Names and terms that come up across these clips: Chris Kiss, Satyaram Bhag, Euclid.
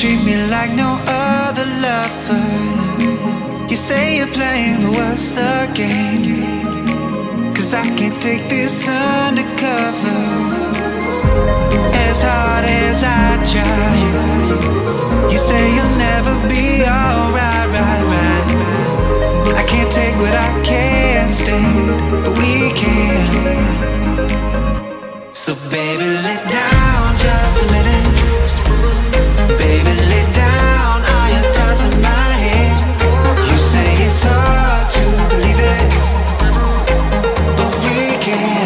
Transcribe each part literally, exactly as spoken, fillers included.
treat me like no other lover. You say you're playing, but what's the game? Cause I can't take this undercover. As hard as I try, you say you'll never be alright, right, right. I can't take what I can't stand, but we can. So baby, let down just a minute. Baby, lay down all your thoughts in my head. You say it's hard to believe it, but we can.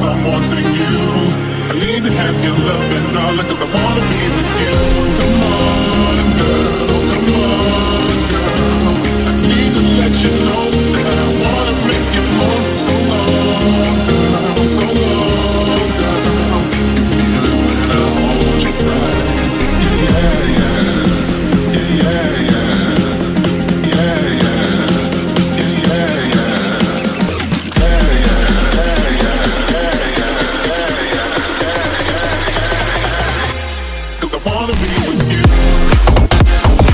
'cause I'm wanting you. I need to have your love and darling, 'cause I wanna be with you. Come on, girl, come on, girl. I need to let you know that I wanna break your mold. So long, girl, so long, girl. You feel it when I hold you tight. Yeah, yeah, yeah, yeah, yeah. I wanna be with you.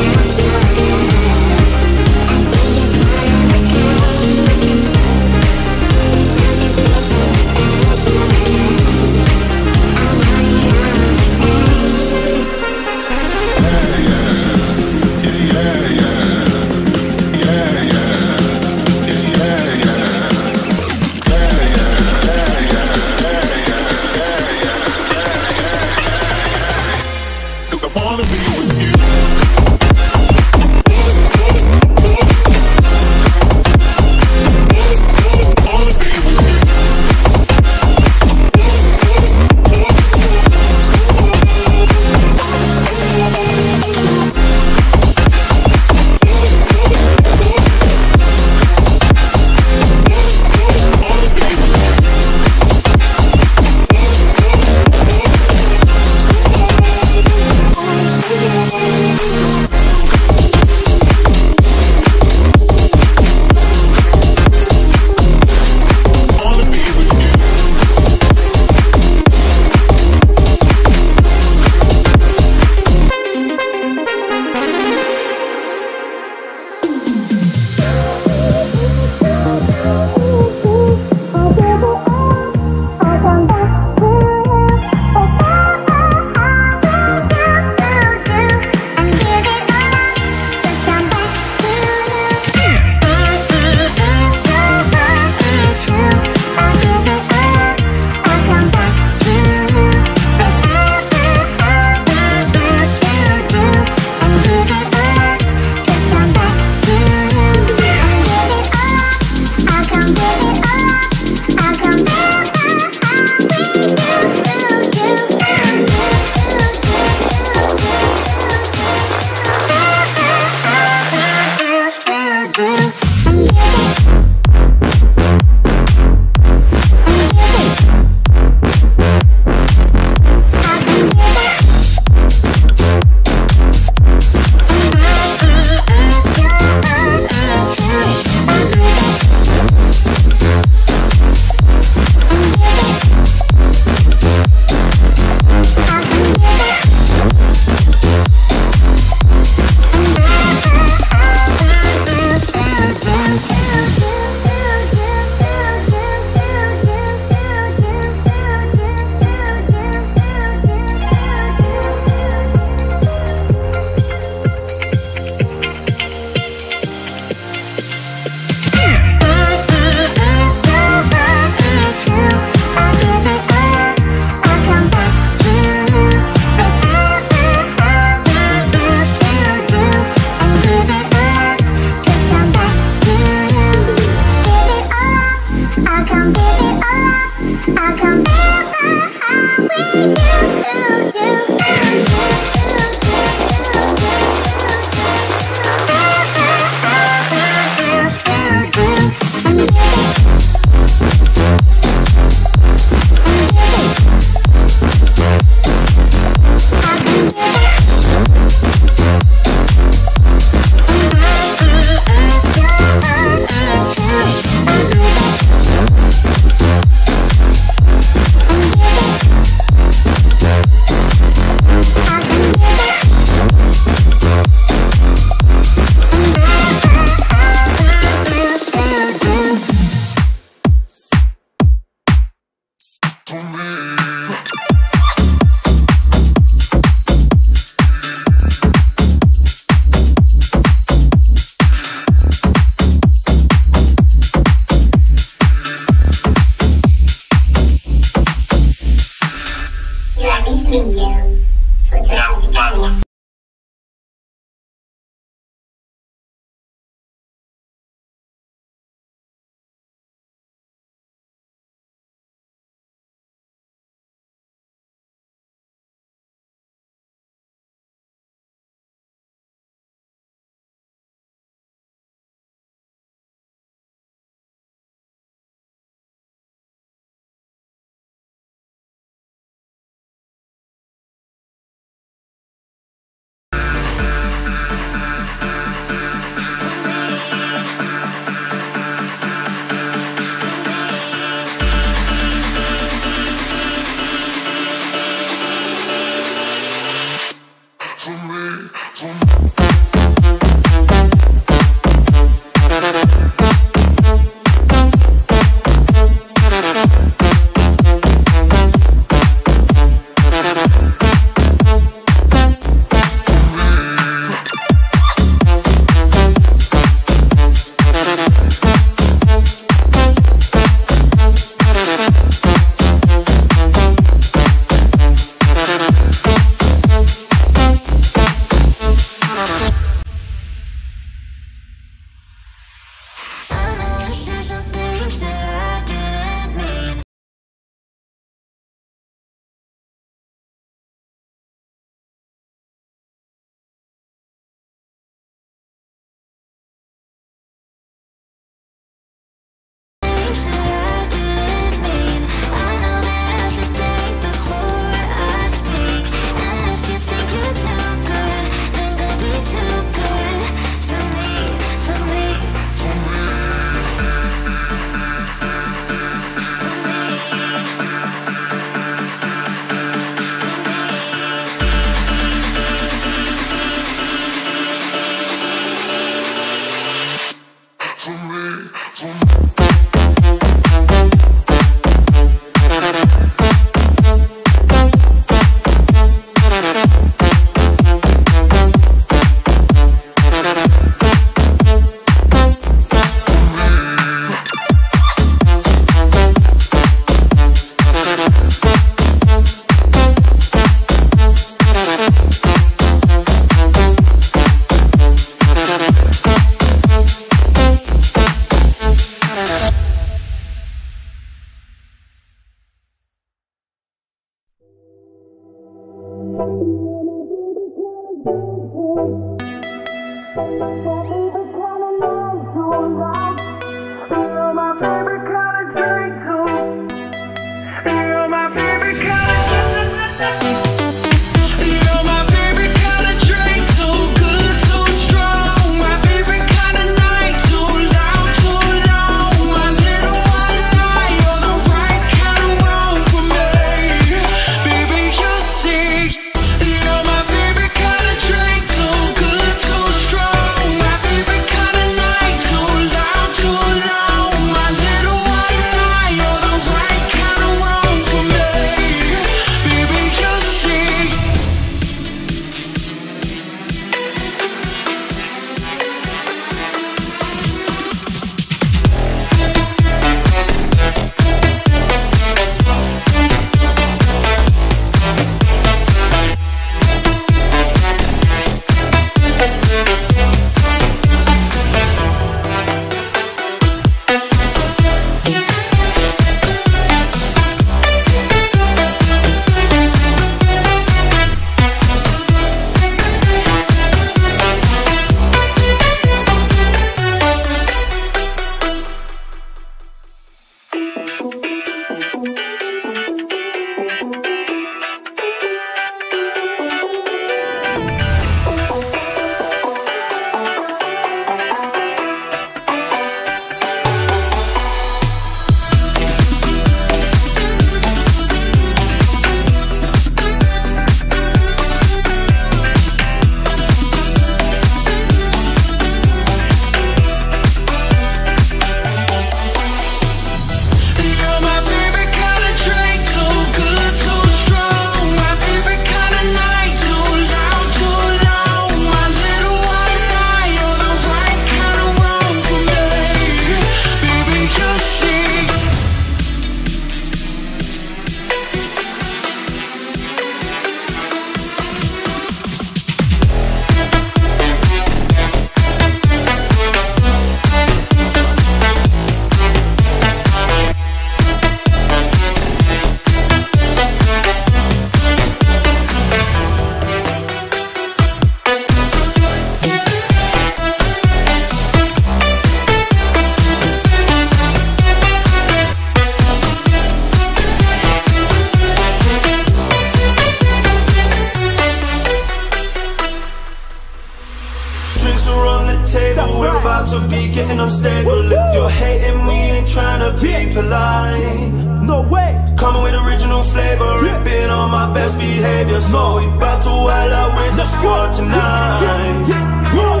polite. No way. Coming with original flavor, yeah. Ripping on my best behavior. So we about to wild out with the squad tonight. Yeah. Yeah. Yeah.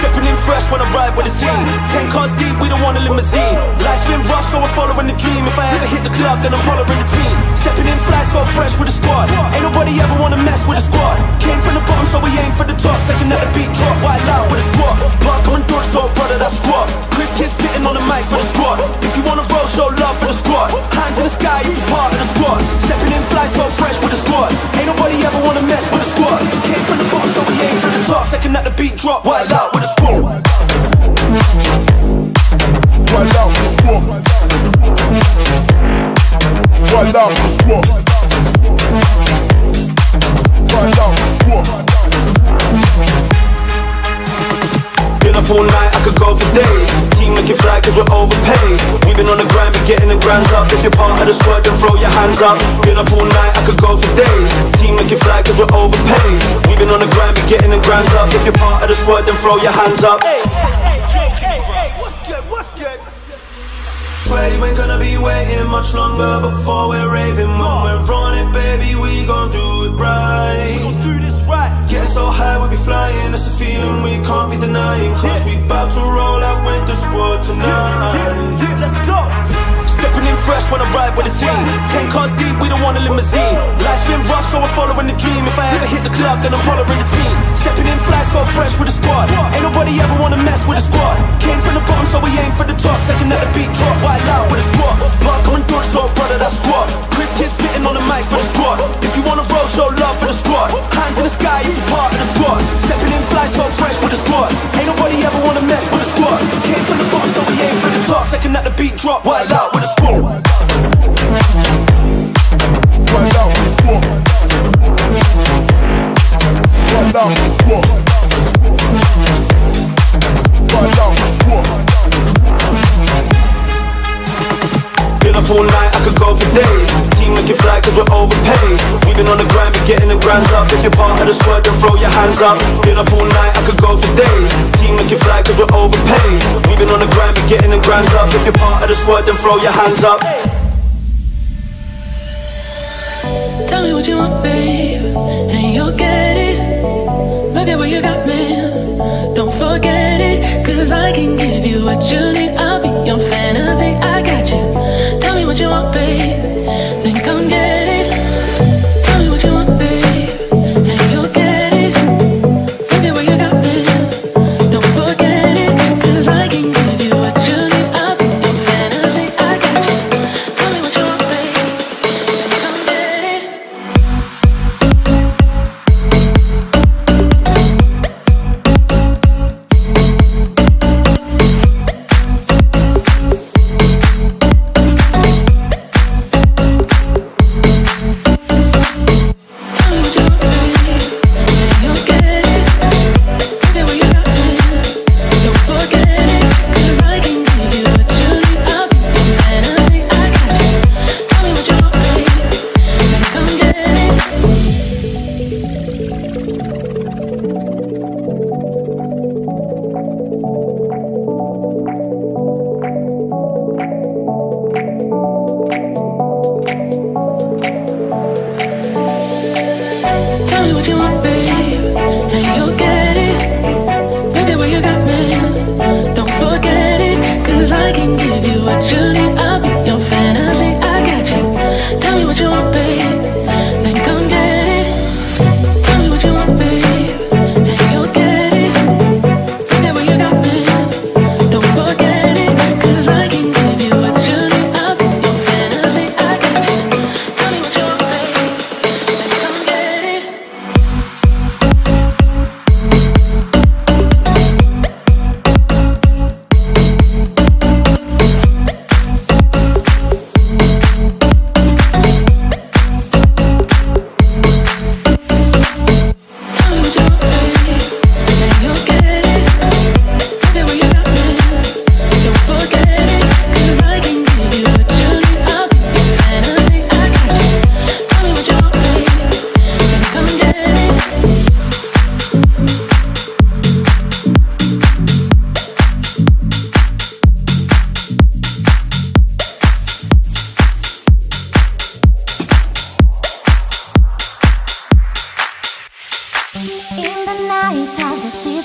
Stepping in fresh when I ride with the team. Ten cars deep, we don't want a limousine. Life's been rough, so I'm following the dream. If I ever hit the club, then I'm hollering the team. Stepping in fly, so fresh with the squad. Ain't nobody ever wanna mess with the squad. Came from the bottom, so we aim for the top. Second at the beat drop, wild out with a squad. Block on doors, so brother, that's squad. Chris Kiss spitting on the mic for the squad. If you wanna roll, show love for the squad. Hands in the sky if you're part of the squad. Stepping in fly, so fresh with the squad. Ain't nobody ever wanna mess with the squad. Came from the bottom, so we aim for the top. Second at the beat drop, wild out with a squad. Wild out for the squad. Wild out for the squad. Wild out for the squad. Been up all night, I could go for days. Team looking fly cause we're overpaid. We've been on the grind, but getting the grinds up. If you're part of the squad, then throw your hands up. Been up all night, I could go for days. Team looking fly cause we're overpaid. We've been on the grind, but getting the grinds up. If you're part of the squad, then throw your hands up. You ain't gonna be waiting much longer before we're raving. When we're on it, baby, we gon' do it right. We gon' do this right. Get so high, we'll be flying. That's a feeling we can't be denying. Cause we bout to roll out with the squad tonight. Yeah, yeah, yeah, let's go. Stepping in fresh when I ride with the team. Ten cars deep, we don't want a limousine. Life's been rough, so I'm following the dream. If I ever hit the club, then I'm hollering the team. Stepping in fly, so fresh with the squad. Ain't nobody ever wanna mess with the squad. Came from the bottom, so we aim for the top. Second at the beat drop, wild out with a squad. Block on doors, so brother, that's squad. Chris Kiss spitting on the mic for the squad. If you wanna roll, show love for the squad. Hands in the sky if you're part of the squad. Stepping in fly, so fresh with the squad. Ain't nobody ever wanna mess with the squad. Came from the bottom, so we aim for the top. Second at the beat drop, wild out with a squad. Wild out with a squad. Wild out with a squad. Wild out with a squad. All night, I could go for days. Team looking fly cause we're overpaid. We've been on the grind, but getting the grinds up. If you're part of the squad, then throw your hands up. Been up all night, I could go for days. Team looking fly cause we're overpaid. We've been on the grind, but getting the grinds up. If you're part of the squad, then throw your hands up. Tell me what you want, babe, and you'll get it. Look at what you got, man, don't forget it. Cause I can give you what you need. I'll be your fantasy, I got you. What you want, babe? Then come get it. Tell me what you want, babe, and you'll get it. Look at what you got, babe, don't forget it. Cause I can give you what you need. I'll be your fantasy, I got you. Tell me what you want, babe, then come get it.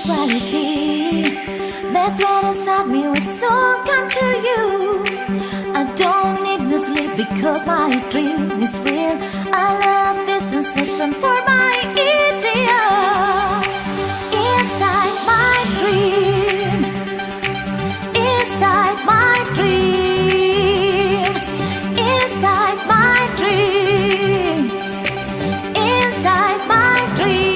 sensuality. That's what inside me will soon come to you. I don't need the sleep because my dream is real. I love this sensation for my ideal. Inside my dream, inside my dream, inside my dream, inside my dream.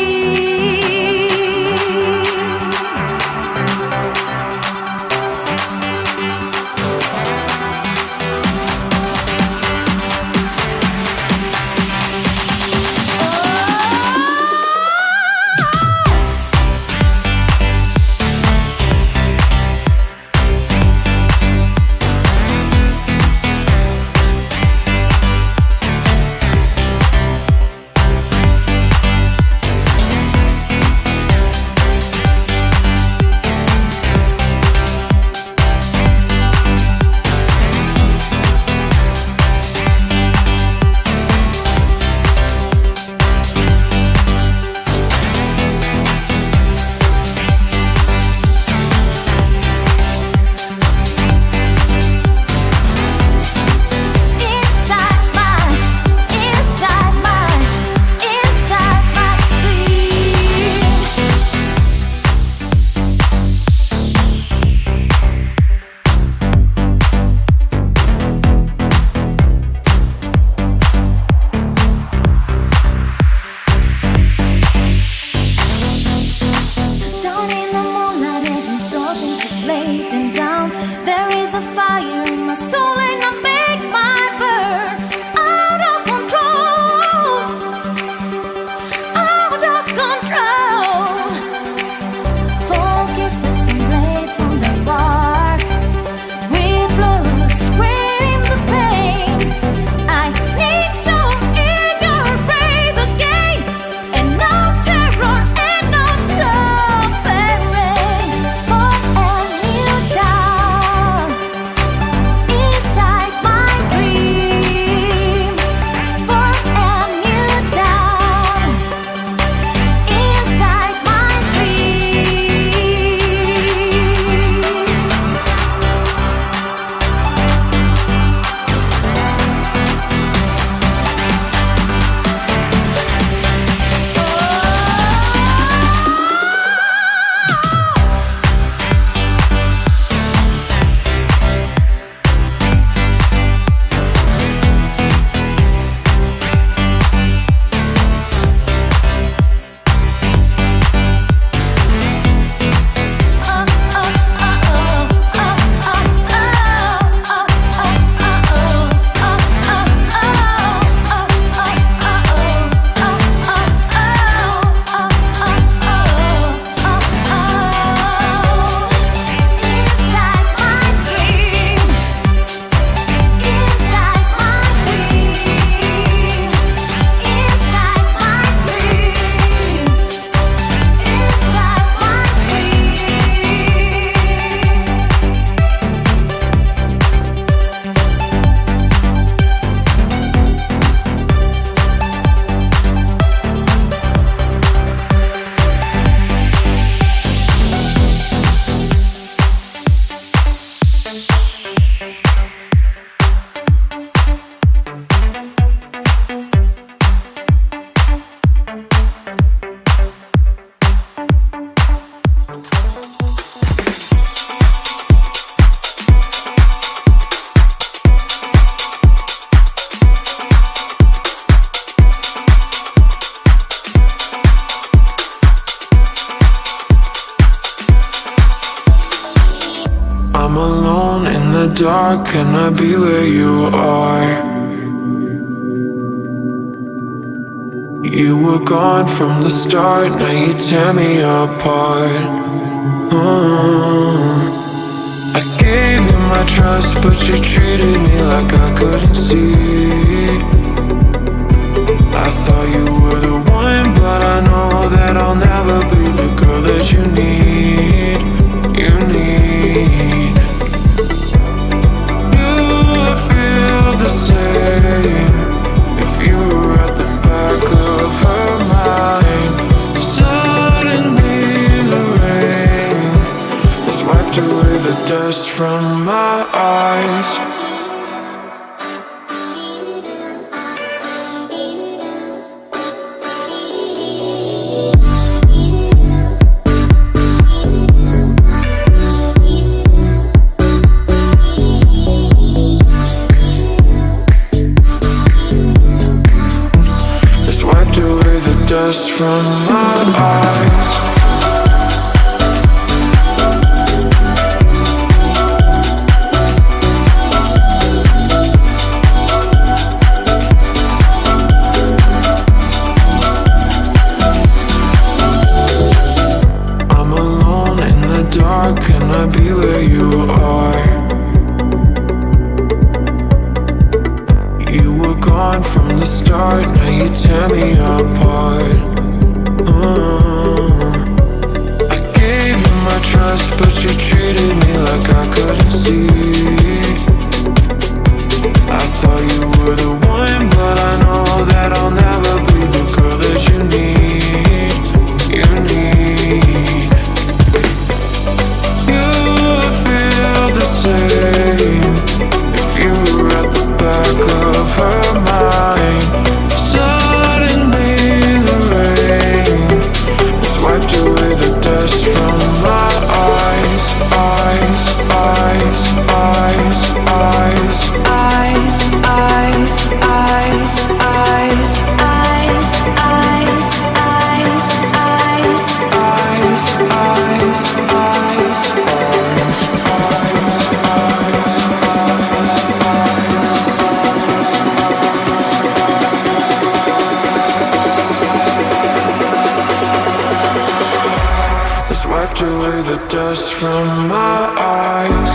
Dark, can I be where you are? You were gone from the start, now you tear me apart. mm. I gave you my trust, but you treated me like I couldn't see. I thought you were the one, but I know that I'll never be the girl that you need, you need. The same if you were at the back of her mind. Suddenly the rain drops from my eyes. Can I be where you are? You were gone from the start, now you tear me apart. uh, I gave you my trust, but you treated me like I couldn't see. I thought you were the one, but I know that I'll never be the girl that you need. You need away the dust from my eyes.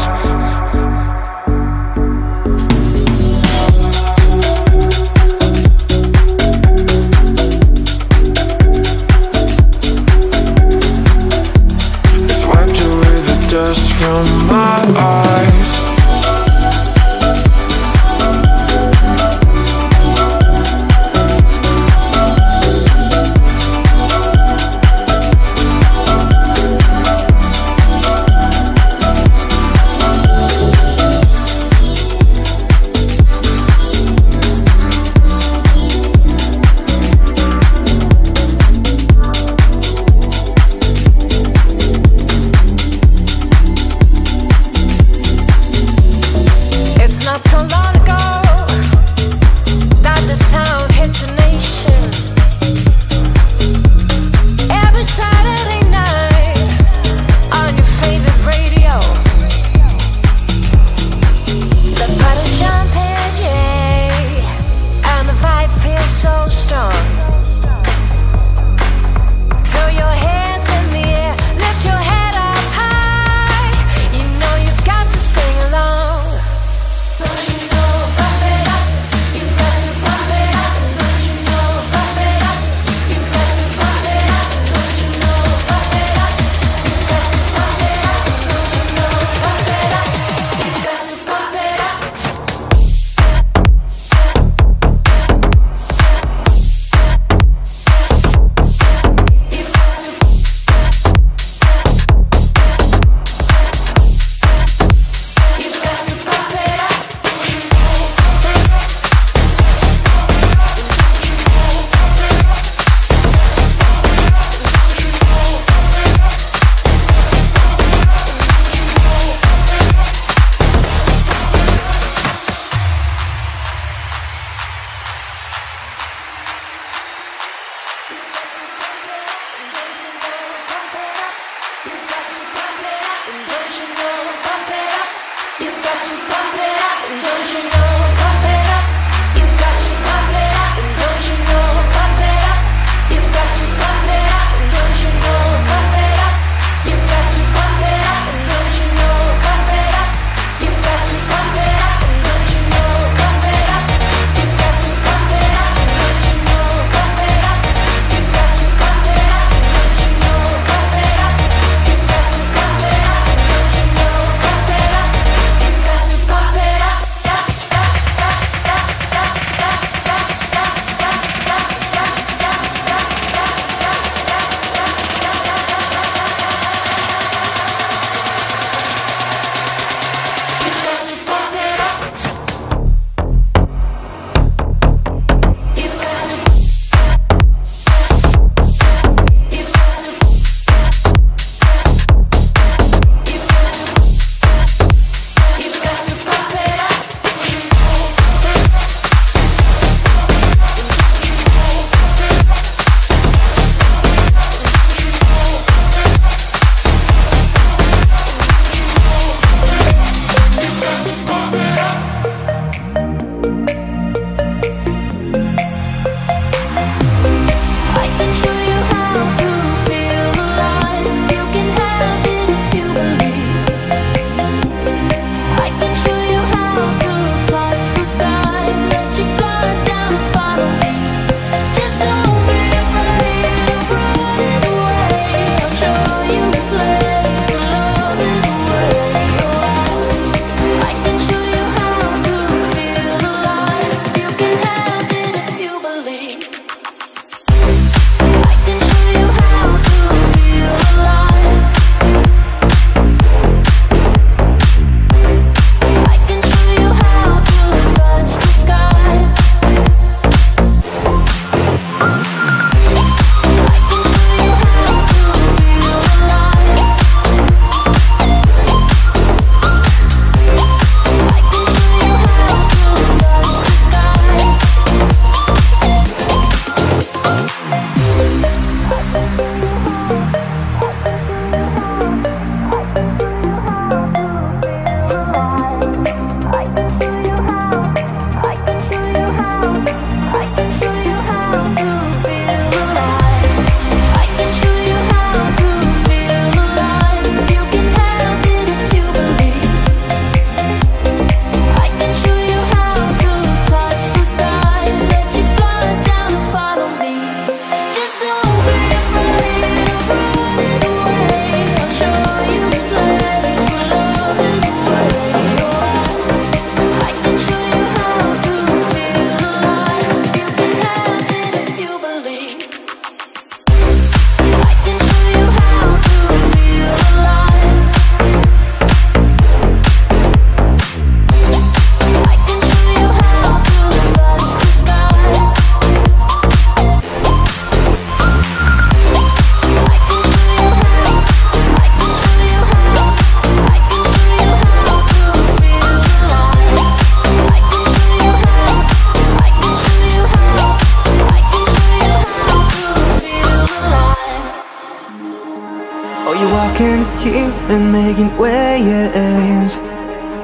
and making waves.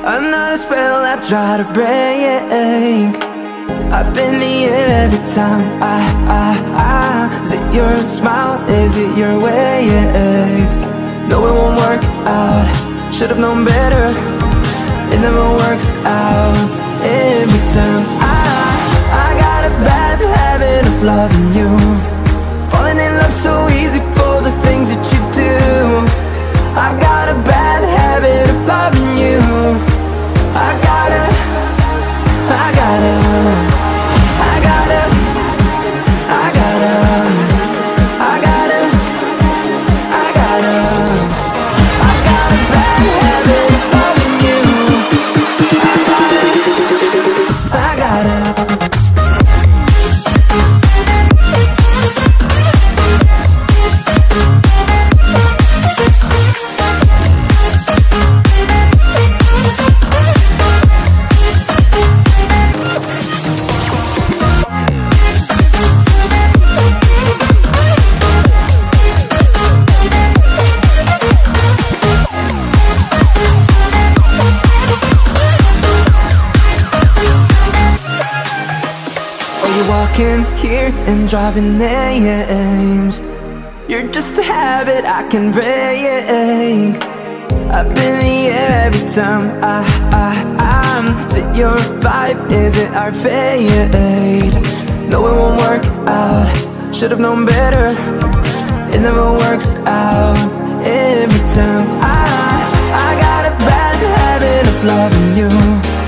Another spell I try to break. I've been here every time I, I, I. Is it your smile? Is it your ways? No, it won't work out. Should've known better. It never works out every time. I, I got a bad habit of loving you, falling in love so easy for the things that you do. I got a bad habit of loving you. I gotta, I gotta, I gotta, I gotta, I gotta, I gotta, I got a bad habit of loving you. I gotta, I gotta. Here and driving names. You're just a habit I can break. I've been here every time I, I, I'm. Is it your vibe? Is it our fate? No, it won't work out. Should've known better. It never works out every time. I, I got a bad habit of loving you.